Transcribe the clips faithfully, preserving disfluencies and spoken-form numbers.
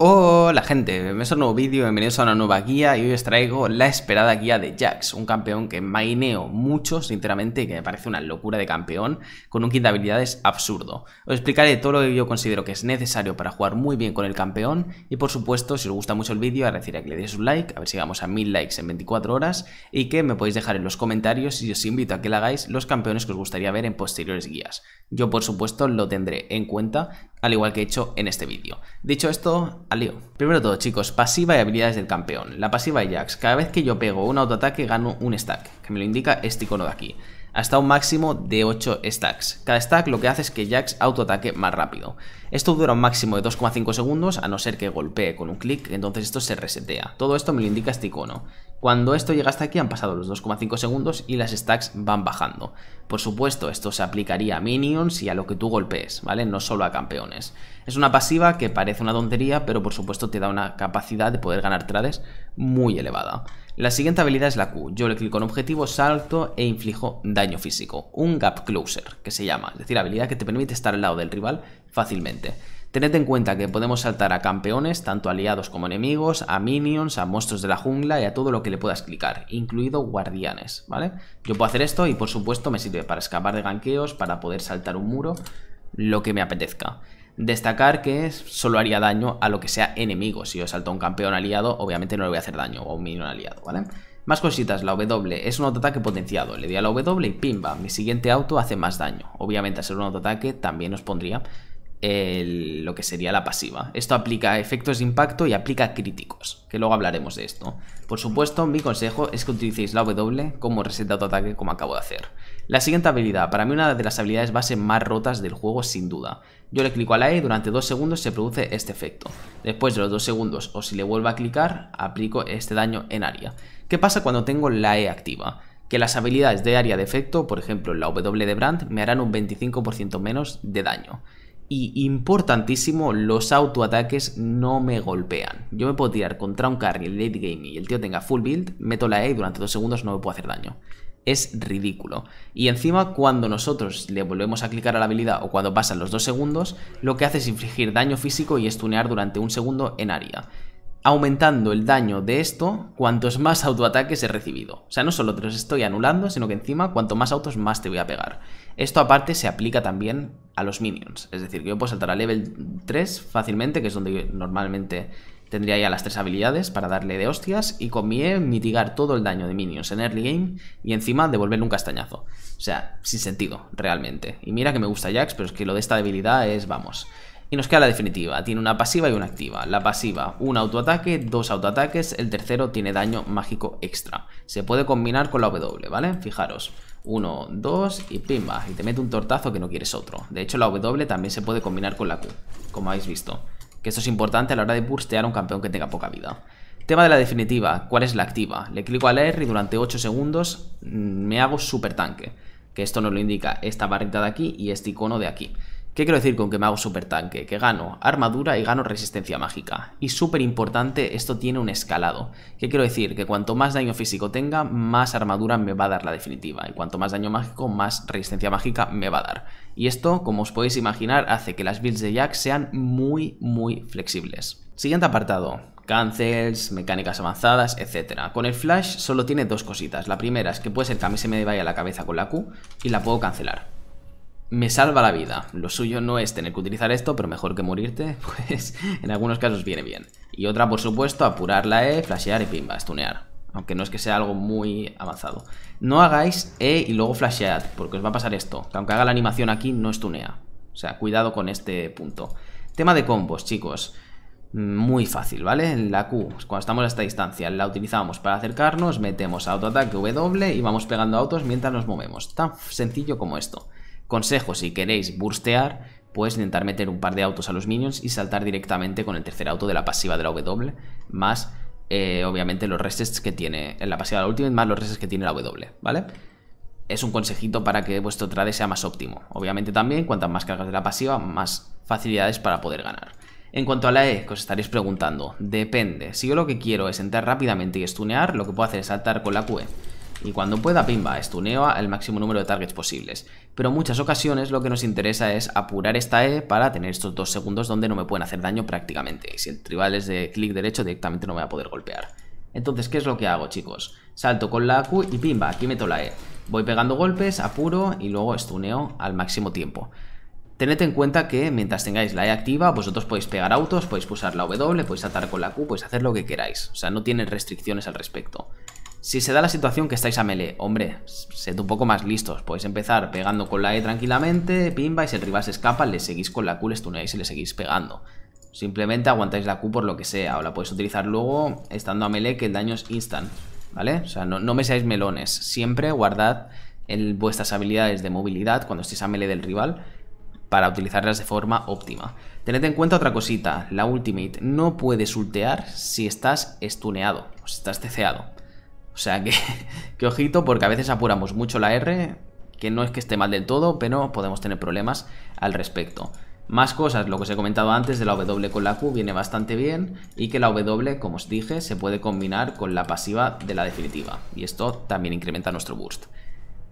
Hola gente, bienvenidos a un nuevo vídeo, bienvenidos a una nueva guía y hoy os traigo la esperada guía de Jax, un campeón que maineo mucho, sinceramente, que me parece una locura de campeón, con un kit de habilidades absurdo. Os explicaré todo lo que yo considero que es necesario para jugar muy bien con el campeón y por supuesto, si os gusta mucho el vídeo, agradecería que le deis un like, a ver si llegamos a mil likes en veinticuatro horas y que me podéis dejar en los comentarios y os invito a que le hagáis los campeones que os gustaría ver en posteriores guías. Yo por supuesto lo tendré en cuenta, al igual que he hecho en este vídeo. Dicho esto, al lío. Primero todo chicos, pasiva y habilidades del campeón. La pasiva de Jax, cada vez que yo pego un autoataque gano un stack, que me lo indica este icono de aquí, hasta un máximo de ocho stacks. Cada stack lo que hace es que Jax autoataque más rápido. Esto dura un máximo de dos coma cinco segundos, a no ser que golpee con un clic, entonces esto se resetea. Todo esto me lo indica este icono. Cuando esto llega hasta aquí han pasado los dos coma cinco segundos y las stacks van bajando. Por supuesto, esto se aplicaría a minions y a lo que tú golpees, ¿vale? No solo a campeones. Es una pasiva que parece una tontería, pero por supuesto te da una capacidad de poder ganar trades muy elevada. La siguiente habilidad es la Q. Yo le clico en objetivo, salto e inflijo daño físico. Un gap closer, que se llama. Es decir, habilidad que te permite estar al lado del rival fácilmente. Tened en cuenta que podemos saltar a campeones, tanto aliados como enemigos, a minions, a monstruos de la jungla y a todo lo que le puedas clicar, incluido guardianes, ¿vale? Yo puedo hacer esto y por supuesto me sirve para escapar de ganqueos, para poder saltar un muro, lo que me apetezca. Destacar que solo haría daño a lo que sea enemigo. Si yo salto a un campeón aliado, obviamente no le voy a hacer daño, o a un minion aliado, ¿vale? Más cositas, la W es un autoataque potenciado. Le di a la W y pimba, mi siguiente auto hace más daño. Obviamente al ser un autoataque también os pondría El, lo que sería la pasiva. Esto aplica efectos de impacto y aplica críticos, que luego hablaremos de esto. Por supuesto, mi consejo es que utilicéis la W como reset de autoataque, como acabo de hacer. La siguiente habilidad, para mí una de las habilidades base más rotas del juego sin duda. Yo le clico a la E y durante dos segundos se produce este efecto. Después de los dos segundos, o si le vuelvo a clicar, aplico este daño en área. ¿Qué pasa cuando tengo la E activa? Que las habilidades de área de efecto, por ejemplo la W de Brandt, me harán un veinticinco por ciento menos de daño. Y importantísimo, los autoataques no me golpean. Yo me puedo tirar contra un carry en late game y el tío tenga full build, meto la E y durante dos segundos no me puedo hacer daño. Es ridículo. Y encima, cuando nosotros le volvemos a clicar a la habilidad o cuando pasan los dos segundos, lo que hace es infligir daño físico y stunear durante un segundo en área, aumentando el daño de esto cuantos más autoataques he recibido. O sea, no solo te los estoy anulando, sino que encima cuanto más autos más te voy a pegar. Esto aparte se aplica también a los minions. Es decir, que yo puedo saltar a level tres fácilmente, que es donde yo normalmente tendría ya las tres habilidades para darle de hostias, y con mi E mitigar todo el daño de minions en early game y encima devolverle un castañazo. O sea, sin sentido, realmente. Y mira que me gusta Jax, pero es que lo de esta debilidad es, vamos. Y nos queda la definitiva, tiene una pasiva y una activa. La pasiva, un autoataque, dos autoataques, el tercero tiene daño mágico extra. Se puede combinar con la W, ¿vale? Fijaros, uno, dos y pimba, y te mete un tortazo que no quieres otro. De hecho la W también se puede combinar con la Q, como habéis visto. Que esto es importante a la hora de burstear a un campeón que tenga poca vida. Tema de la definitiva, ¿cuál es la activa? Le clico a la R y durante ocho segundos me hago super tanque. Que esto nos lo indica esta barrita de aquí y este icono de aquí. ¿Qué quiero decir con que me hago super tanque? Que gano armadura y gano resistencia mágica. Y súper importante, esto tiene un escalado. ¿Qué quiero decir? Que cuanto más daño físico tenga, más armadura me va a dar la definitiva. Y cuanto más daño mágico, más resistencia mágica me va a dar. Y esto, como os podéis imaginar, hace que las builds de Jax sean muy, muy flexibles. Siguiente apartado. Cancels, mecánicas avanzadas, etcétera. Con el flash solo tiene dos cositas. La primera es que puede ser que a mí se me vaya la cabeza con la Q y la puedo cancelar. Me salva la vida. Lo suyo no es tener que utilizar esto, pero mejor que morirte, pues en algunos casos viene bien. Y otra, por supuesto, apurar la E, flashear y pimba, stunear. Aunque no es que sea algo muy avanzado. No hagáis E y luego flashead, porque os va a pasar esto, que aunque haga la animación aquí, no stunea. O sea, cuidado con este punto. Tema de combos, chicos. Muy fácil, ¿vale? La Q, cuando estamos a esta distancia, la utilizamos para acercarnos, metemos autoataque W y vamos pegando autos mientras nos movemos. Tan sencillo como esto. Consejo, si queréis burstear, pues intentar meter un par de autos a los minions y saltar directamente con el tercer auto de la pasiva de la W, más eh, obviamente los resets que tiene en la pasiva de la ultimate, más los resets que tiene la W, ¿vale? Es un consejito para que vuestro trade sea más óptimo. Obviamente también, cuantas más cargas de la pasiva, más facilidades para poder ganar. En cuanto a la E, que os estaréis preguntando, depende. Si yo lo que quiero es entrar rápidamente y stunear, lo que puedo hacer es saltar con la Q E. y cuando pueda pimba, estuneo el máximo número de targets posibles. Pero en muchas ocasiones lo que nos interesa es apurar esta E para tener estos dos segundos donde no me pueden hacer daño prácticamente. Y si el rival es de clic derecho directamente no me va a poder golpear. Entonces, ¿qué es lo que hago, chicos? Salto con la Q y pimba, aquí meto la E. Voy pegando golpes, apuro y luego estuneo al máximo tiempo. Tened en cuenta que mientras tengáis la E activa, vosotros podéis pegar autos, podéis usar la W, podéis atar con la Q, podéis hacer lo que queráis. O sea, no tienen restricciones al respecto. Si se da la situación que estáis a melee, hombre, sed un poco más listos. Podéis empezar pegando con la E tranquilamente, pimba, y si el rival se escapa, le seguís con la Q, le stuneáis y le seguís pegando. Simplemente aguantáis la Q por lo que sea, o la podéis utilizar luego estando a melee, que el daño es instant, ¿vale? O sea, no, no me seáis melones. Siempre guardad el, vuestras habilidades de movilidad cuando estéis a melee del rival, para utilizarlas de forma óptima. Tened en cuenta otra cosita, la ultimate no puedes ultear si estás estuneado, o si estás teceado. O sea que, que ojito, porque a veces apuramos mucho la R, que no es que esté mal del todo, pero podemos tener problemas al respecto. Más cosas, lo que os he comentado antes de la W con la Q viene bastante bien, y que la W, como os dije, se puede combinar con la pasiva de la definitiva, y esto también incrementa nuestro burst.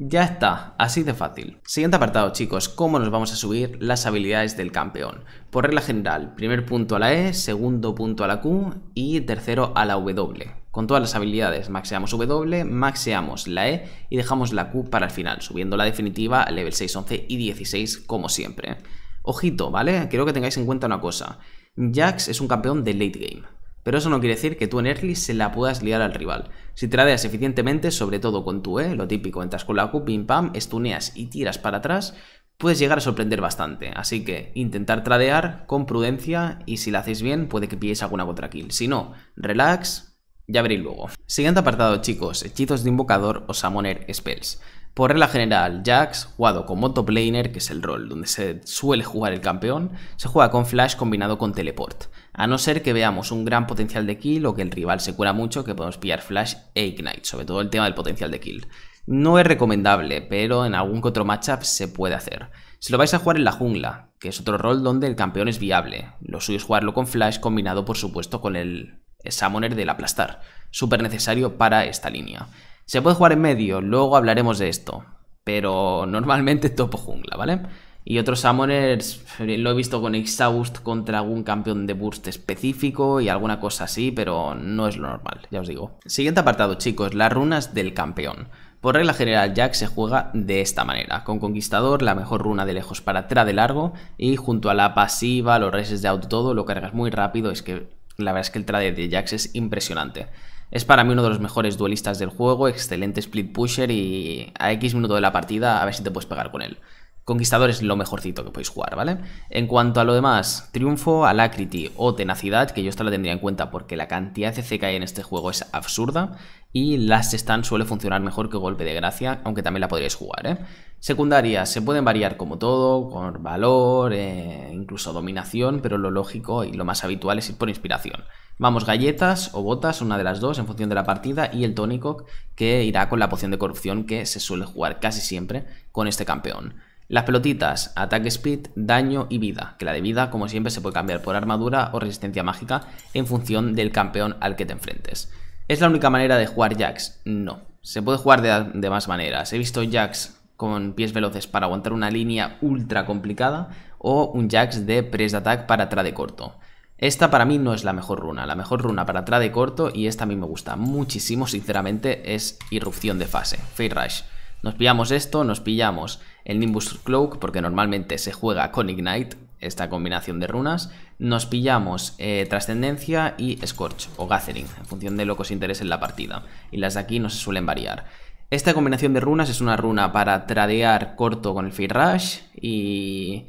Ya está, así de fácil. Siguiente apartado, chicos, cómo nos vamos a subir las habilidades del campeón. Por regla general, primer punto a la E, segundo punto a la Q y tercero a la W. Con todas las habilidades, maxeamos W, maxeamos la E y dejamos la Q para el final, subiendo la definitiva a level seis, once y dieciséis como siempre. Ojito, ¿vale? Quiero que tengáis en cuenta una cosa. Jax es un campeón de late game. Pero eso no quiere decir que tú en early se la puedas liar al rival. Si tradeas eficientemente, sobre todo con tu E, lo típico, entras con la Q, pim pam, estuneas y tiras para atrás, puedes llegar a sorprender bastante. Así que intentar tradear con prudencia y si lo hacéis bien puede que pilléis alguna contra kill. Si no, relax, ya veréis luego. Siguiente apartado, chicos, hechizos de invocador o summoner spells. Por regla general, Jax, jugado con motoplaner, que es el rol donde se suele jugar el campeón, se juega con flash combinado con teleport. A no ser que veamos un gran potencial de kill o que el rival se cura mucho, que podemos pillar flash e ignite, sobre todo el tema del potencial de kill. No es recomendable, pero en algún que otro matchup se puede hacer. Si lo vais a jugar en la jungla, que es otro rol donde el campeón es viable, lo suyo es jugarlo con flash combinado por supuesto con el summoner del aplastar, súper necesario para esta línea. Se puede jugar en medio, luego hablaremos de esto, pero normalmente topo jungla, ¿vale? Y otros summoners lo he visto con exhaust contra algún campeón de burst específico y alguna cosa así, pero no es lo normal, ya os digo. Siguiente apartado, chicos, las runas del campeón. Por regla general, Jax se juega de esta manera, con Conquistador, la mejor runa de lejos para atrás de largo, y junto a la pasiva, los reses de auto, todo, lo cargas muy rápido, es que la verdad es que el trade de Jax es impresionante. Es para mí uno de los mejores duelistas del juego, excelente split pusher y a X minuto de la partida a ver si te puedes pegar con él. Conquistador es lo mejorcito que podéis jugar, ¿vale? En cuanto a lo demás, Triunfo, Alacrity o Tenacidad, que yo esta la tendría en cuenta porque la cantidad de C C que hay en este juego es absurda, y Last Stand suele funcionar mejor que Golpe de Gracia, aunque también la podríais jugar, ¿eh? Secundarias se pueden variar como todo, con valor, eh, incluso dominación, pero lo lógico y lo más habitual es ir por inspiración. Vamos, galletas o botas, una de las dos en función de la partida, y el tónico que irá con la poción de corrupción que se suele jugar casi siempre con este campeón. Las pelotitas, ataque speed, daño y vida, que la de vida como siempre se puede cambiar por armadura o resistencia mágica en función del campeón al que te enfrentes. ¿Es la única manera de jugar Jax? No, se puede jugar de, de más maneras. He visto Jax con pies veloces para aguantar una línea ultra complicada o un Jax de press de attack para trade corto. Esta para mí no es la mejor runa, la mejor runa para trade corto, y esta a mí me gusta muchísimo sinceramente, es irrupción de fase, Phase Rush. Nos pillamos esto, nos pillamos el Nimbus Cloak, porque normalmente se juega con Ignite, esta combinación de runas. Nos pillamos eh, Trascendencia y Scorch o Gathering, en función de lo que os interese en la partida. Y las de aquí no se suelen variar. Esta combinación de runas es una runa para tradear corto con el Phase Rush y...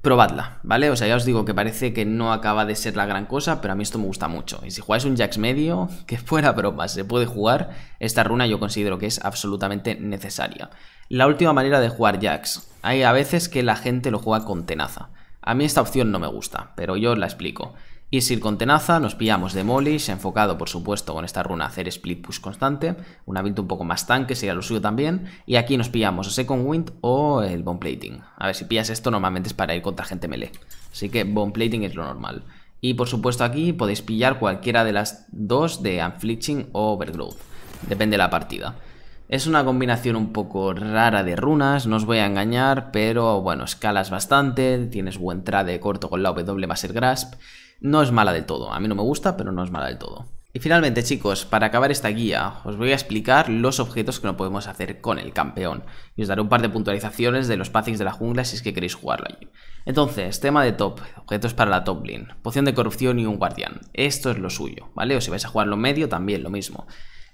probadla, ¿vale? O sea, ya os digo que parece que no acaba de ser la gran cosa, pero a mí esto me gusta mucho. Y si jugáis un Jax medio, que fuera broma, se puede jugar, esta runa yo considero que es absolutamente necesaria. La última manera de jugar Jax. Hay a veces que la gente lo juega con tenaza. A mí esta opción no me gusta, pero yo os la explico. Y si con tenaza nos pillamos Demolish, enfocado por supuesto con esta runa a hacer split push constante, una build un poco más tanque sería lo suyo también, y aquí nos pillamos o Second Wind o el Bone Plating. A ver, si pillas esto normalmente es para ir contra gente melee, así que Bone Plating es lo normal. Y por supuesto aquí podéis pillar cualquiera de las dos de Unflinching o Overgrowth, depende de la partida. Es una combinación un poco rara de runas, no os voy a engañar, pero bueno, escalas bastante, tienes buen trade corto con la W más el Grasp. No es mala del todo, a mí no me gusta, pero no es mala del todo. Y finalmente, chicos, para acabar esta guía, os voy a explicar los objetos que no podemos hacer con el campeón. Y os daré un par de puntualizaciones de los pathings de la jungla si es que queréis jugarlo allí. Entonces, tema de top, objetos para la top lane, poción de corrupción y un guardián. Esto es lo suyo, ¿vale? O si vais a jugarlo en medio, también lo mismo.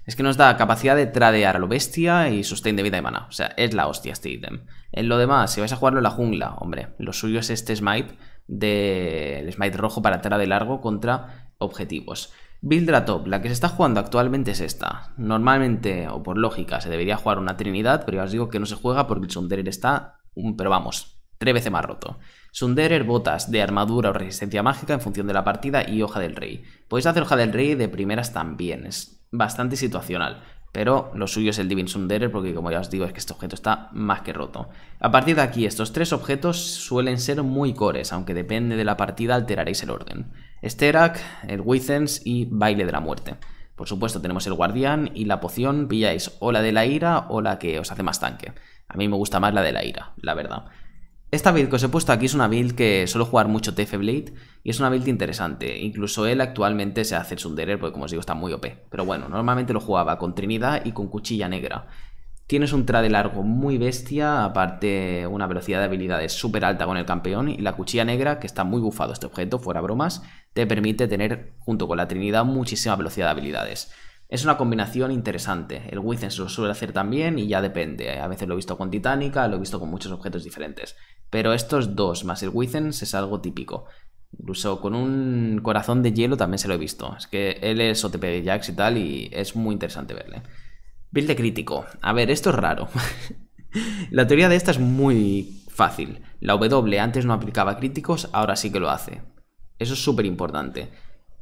Es que nos da capacidad de tradear a lo bestia y sustain de vida y mana. O sea, es la hostia este ítem. En lo demás, si vais a jugarlo en la jungla, hombre, lo suyo es este smite, del smite rojo para trade largo contra objetivos. Build de la top, la que se está jugando actualmente es esta. Normalmente, o por lógica, se debería jugar una trinidad, pero ya os digo que no se juega porque el Sunderer está, un, pero vamos, tres veces más roto. Sunderer, botas de armadura o resistencia mágica en función de la partida y hoja del rey. Podéis hacer hoja del rey de primeras también, es bastante situacional, pero lo suyo es el Divine Sunderer porque, como ya os digo, es que este objeto está más que roto. A partir de aquí, estos tres objetos suelen ser muy cores, aunque depende de la partida alteraréis el orden. Esterak, el Wicens y Baile de la Muerte. Por supuesto tenemos el guardián y la poción, pilláis o la de la ira o la que os hace más tanque. A mí me gusta más la de la ira, la verdad. Esta build que os he puesto aquí es una build que suelo jugar mucho T F Blade y es una build interesante. Incluso él actualmente se hace el Sunderer porque, como os digo, está muy O P. Pero bueno, normalmente lo jugaba con Trinidad y con Cuchilla Negra. Tienes un trade largo muy bestia, aparte una velocidad de habilidades súper alta con el campeón, y la Cuchilla Negra, que está muy bufado este objeto, fuera bromas, te permite tener, junto con la Trinidad, muchísima velocidad de habilidades. Es una combinación interesante. El Wicens lo suele hacer también y ya depende. A veces lo he visto con Titánica, lo he visto con muchos objetos diferentes. Pero estos dos más el Wicens es algo típico. Incluso con un corazón de hielo también se lo he visto. Es que él es O T P de Jax y tal y es muy interesante verle. Build de crítico. A ver, esto es raro. La teoría de esta es muy fácil. La W antes no aplicaba críticos, ahora sí que lo hace. Eso es súper importante.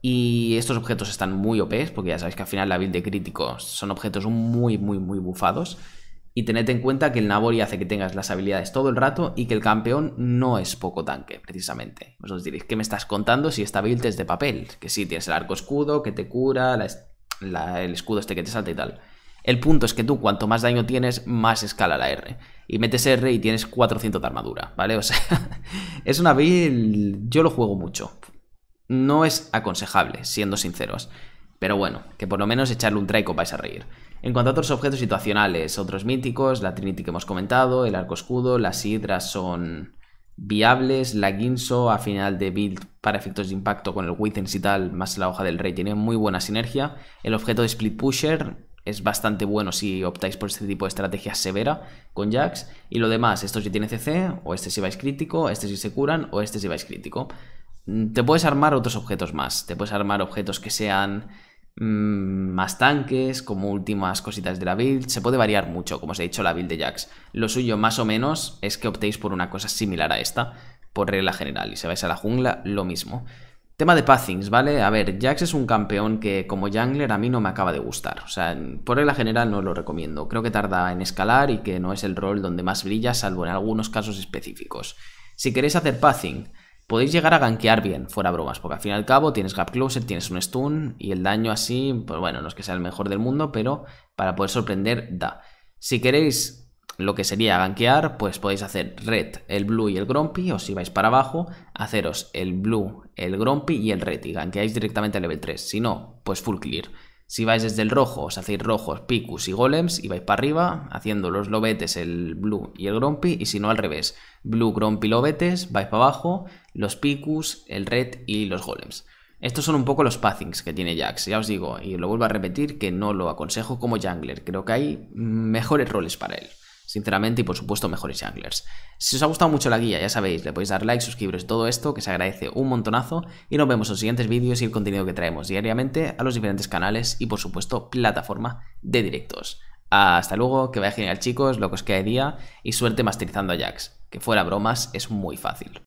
Y estos objetos están muy O P, porque ya sabéis que al final la build de críticos son objetos muy, muy, muy bufados. Y tened en cuenta que el Naboria hace que tengas las habilidades todo el rato y que el campeón no es poco tanque, precisamente. Vosotros diréis, ¿qué me estás contando si esta build es de papel? Que sí, tienes el arco escudo, que te cura, la es la, el escudo este que te salta y tal. El punto es que tú, cuanto más daño tienes, más escala la R. Y metes R y tienes cuatrocientos de armadura, ¿vale? O sea, es una build... Yo lo juego mucho. No es aconsejable, siendo sinceros. Pero bueno, que por lo menos echarle un try y vais a reír. En cuanto a otros objetos situacionales, otros míticos, la Trinity que hemos comentado, el arco escudo, las hidras son viables, la Guinsoo a final de build para efectos de impacto con el Wicens y tal, más la hoja del rey, tiene muy buena sinergia. El objeto de Split Pusher es bastante bueno si optáis por este tipo de estrategia severa con Jax. Y lo demás, estos si tiene C C, o este si vais crítico, este si se curan, o este si vais crítico. Te puedes armar otros objetos más, te puedes armar objetos que sean mmm, más tanques, como últimas cositas de la build, se puede variar mucho, como os he dicho, la build de Jax. Lo suyo más o menos es que optéis por una cosa similar a esta, por regla general, y si vais a la jungla, lo mismo. Tema de pathings, ¿vale? A ver, Jax es un campeón que como jungler a mí no me acaba de gustar, o sea, por regla general no lo recomiendo, creo que tarda en escalar y que no es el rol donde más brilla, salvo en algunos casos específicos. Si queréis hacer pathing, podéis llegar a gankear bien, fuera bromas, porque al fin y al cabo tienes gap closer, tienes un stun y el daño así, pues bueno, no es que sea el mejor del mundo, pero para poder sorprender da. Si queréis lo que sería gankear, pues podéis hacer red, el blue y el grumpy, o si vais para abajo, haceros el blue, el grumpy y el red y gankeáis directamente al level tres, si no, pues full clear. Si vais desde el rojo, os hacéis rojos, picus y golems y vais para arriba haciendo los lobetes, el blue y el grumpy, y si no al revés, blue, grumpy, lobetes, vais para abajo, los picus, el red y los golems. Estos son un poco los pathings que tiene Jax, ya os digo, y lo vuelvo a repetir que no lo aconsejo como jungler, creo que hay mejores roles para él, sinceramente, y por supuesto mejores junglers. Si os ha gustado mucho la guía, ya sabéis, le podéis dar like, suscribiros, todo esto, que se agradece un montonazo, y nos vemos en los siguientes vídeos y el contenido que traemos diariamente a los diferentes canales y por supuesto plataforma de directos. Hasta luego, que vaya genial chicos, lo que os quede día, y suerte masterizando a Jax, que fuera bromas es muy fácil.